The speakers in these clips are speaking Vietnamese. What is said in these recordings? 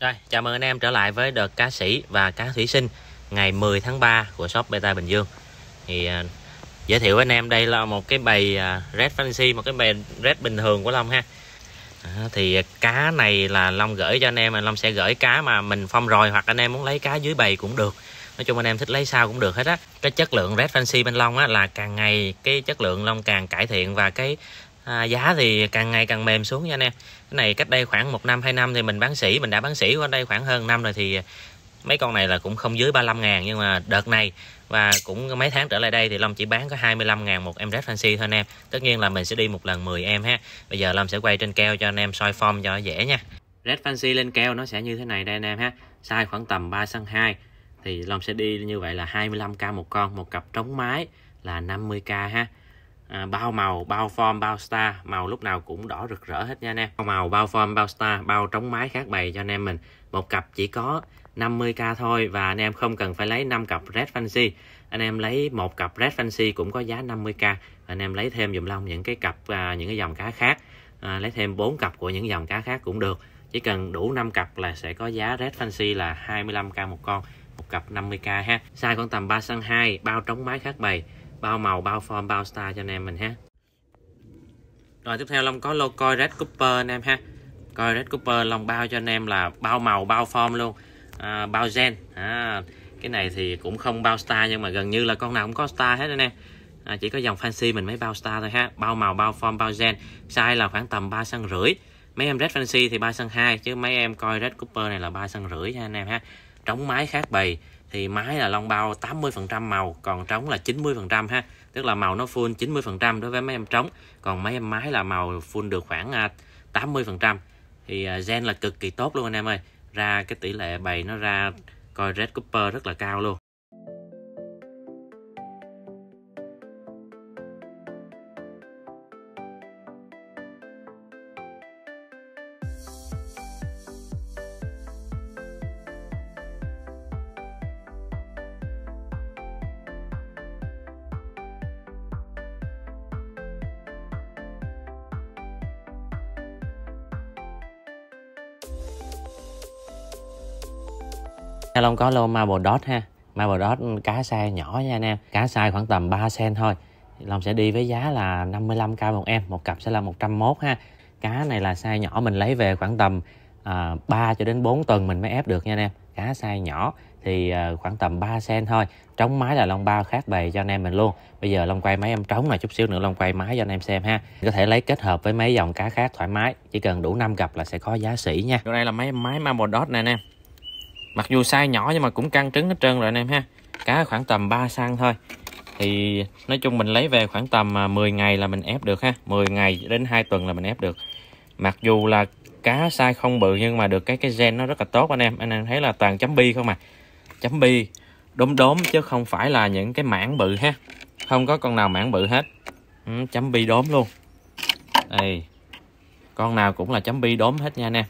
Rồi, chào mừng anh em trở lại với đợt cá sỉ và cá thủy sinh ngày 10 tháng 3 của shop Beta Bình Dương. Thì giới thiệu với anh em đây là một cái bầy Red Fancy, một cái bầy Red bình thường của Long ha. Thì cá này là Long gửi cho anh em, Long sẽ gửi cá mà mình phong rồi, hoặc anh em muốn lấy cá dưới bầy cũng được. Nói chung anh em thích lấy sao cũng được hết á. Cái chất lượng Red Fancy bên Long á, là càng ngày cái chất lượng Long càng cải thiện và cái giá thì càng ngày càng mềm xuống nha anh em. Cái này cách đây khoảng 1 năm 2 năm thì mình bán sỉ, mình đã bán sỉ qua đây khoảng hơn năm rồi, thì mấy con này là cũng không dưới 35.000, nhưng mà đợt này và cũng mấy tháng trở lại đây thì Long chỉ bán có 25.000 một em Red Fancy thôi anh em. Tất nhiên là mình sẽ đi một lần 10 em ha. Bây giờ Long sẽ quay trên keo cho anh em soi form cho nó dễ nha. Red Fancy lên keo nó sẽ như thế này đây anh em ha. Size khoảng tầm 3,2 cm thì Long sẽ đi như vậy là 25k một con, một cặp trống mái là 50k ha. Bao màu, bao form, bao star, màu lúc nào cũng đỏ rực rỡ hết nha anh em. Bao màu, bao form, bao star, bao trống mái khác bày cho anh em mình. Một cặp chỉ có 50k thôi, và anh em không cần phải lấy 5 cặp Red Fancy. Anh em lấy một cặp Red Fancy cũng có giá 50k. Anh em lấy thêm dùm Long những cái cặp, những cái dòng cá khác, lấy thêm 4 cặp của những dòng cá khác cũng được. Chỉ cần đủ 5 cặp là sẽ có giá Red Fancy là 25k một con, một cặp 50k ha. Size khoảng tầm 3,2 cm, bao trống mái khác bày, bao màu, bao form, bao star cho anh em mình ha. Rồi tiếp theo Long có lô Koi Red Copper anh em ha. Koi Red Copper Long bao cho anh em là bao màu, bao form luôn, bao gen. Cái này thì cũng không bao star, nhưng mà gần như là con nào cũng có star hết anh em. Chỉ có dòng Fancy mình mới bao star thôi ha. Bao màu, bao form, bao gen. Size là khoảng tầm 3,5 cm. Mấy em Red Fancy thì 3,2 cm, chứ mấy em Koi Red Copper này là 3,5 cm ha anh em ha. Trống mái khác bày thì mái là Long bao 80% màu, còn trống là 90% ha. Tức là màu nó full 90% đối với mấy em trống, còn mấy em mái là màu full được khoảng 80%. Thì gen là cực kỳ tốt luôn anh em ơi. Ra cái tỷ lệ bày nó ra Koi Red Copper rất là cao luôn. Long có lô marble dot ha. Marble dot cá size nhỏ nha anh em. Cá size khoảng tầm 3 cm thôi. Long sẽ đi với giá là 55k một em, một cặp sẽ là 101 ha. Cá này là size nhỏ, mình lấy về khoảng tầm 3 cho đến 4 tuần mình mới ép được nha anh em. Cá size nhỏ thì khoảng tầm 3 cm thôi. Trống mái là Long bao khác bày cho anh em mình luôn. Bây giờ Long quay mấy em trống này, chút xíu nữa Long quay mái cho anh em xem ha. Có thể lấy kết hợp với mấy dòng cá khác thoải mái, chỉ cần đủ 5 cặp là sẽ có giá sỉ nha. Chỗ đây là mấy mái marble dot này anh em. Mặc dù size nhỏ nhưng mà cũng căng trứng hết trơn rồi anh em ha. Cá khoảng tầm 3 cm thôi. Thì nói chung mình lấy về khoảng tầm 10 ngày là mình ép được ha. 10 ngày đến 2 tuần là mình ép được. Mặc dù là cá size không bự nhưng mà được cái gen nó rất là tốt anh em. Anh em thấy là toàn chấm bi không à. Chấm bi đốm đốm chứ không phải là những cái mảng bự ha. Không có con nào mảng bự hết. Chấm bi đốm luôn. Đây. Con nào cũng là chấm bi đốm hết nha anh em.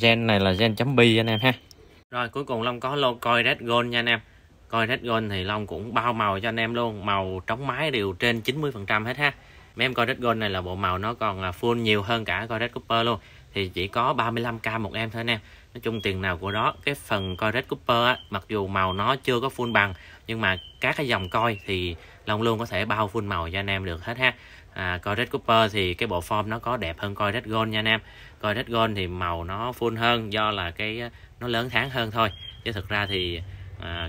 Gen này là gen chấm bi anh em ha. Rồi cuối cùng Long có lô Koi Red Gold nha anh em. Koi Red Gold thì Long cũng bao màu cho anh em luôn. Màu trống mái đều trên 90% hết ha. Mấy em Koi Red Gold này là bộ màu nó còn full nhiều hơn cả Koi Red Copper luôn. Thì chỉ có 35k một em thôi anh em. Nói chung tiền nào của đó. Cái phần Koi Red Copper á, mặc dù màu nó chưa có full bằng, nhưng mà các cái dòng coi thì Long luôn có thể bao full màu cho anh em được hết ha. Koi Red Copper thì cái bộ form nó có đẹp hơn Koi Red Gold nha anh em. Koi Red Gold thì màu nó full hơn do là cái nó lớn tháng hơn thôi, chứ thực ra thì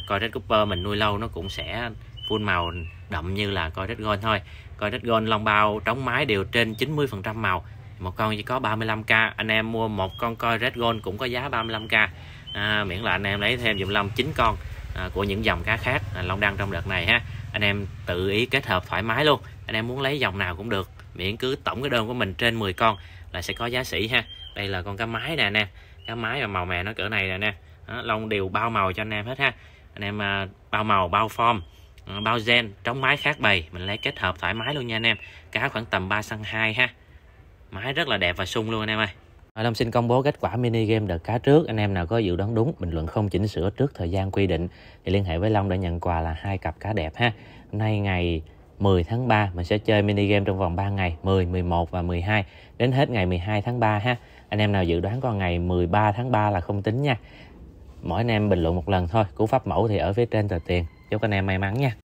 Koi Red Copper mình nuôi lâu nó cũng sẽ full màu đậm như là Koi Red Gold thôi. Koi Red Gold Long bao trống mái đều trên 90% màu, một con chỉ có 35k. Anh em mua một con Koi Red Gold cũng có giá 35k, miễn là anh em lấy thêm dùm Long 9 con của những dòng cá khác Long đăng trong đợt này ha. Anh em tự ý kết hợp thoải mái luôn, anh em muốn lấy dòng nào cũng được, miễn cứ tổng cái đơn của mình trên 10 con là sẽ có giá sỉ ha. Đây là con cá mái nè anh em. Cá mái mà màu mè nó cỡ này nè anh em. Long đều bao màu cho anh em hết ha. Anh em bao màu, bao form, bao gen, trống mái khác bày, mình lấy kết hợp thoải mái luôn nha anh em. Cá khoảng tầm 3,2 cm ha. Mái rất là đẹp và sung luôn anh em ơi. Long xin công bố kết quả mini game đợt cá trước. Anh em nào có dự đoán đúng, bình luận không chỉnh sửa trước thời gian quy định thì liên hệ với Long để nhận quà là 2 cặp cá đẹp ha. Hôm nay ngày 10 tháng 3 mình sẽ chơi mini game trong vòng 3 ngày, 10, 11 và 12 đến hết ngày 12 tháng 3 ha. Anh em nào dự đoán con ngày 13 tháng 3 là không tính nha. Mỗi anh em bình luận một lần thôi. Cú pháp mẫu thì ở phía trên tờ tiền. Chúc anh em may mắn nha.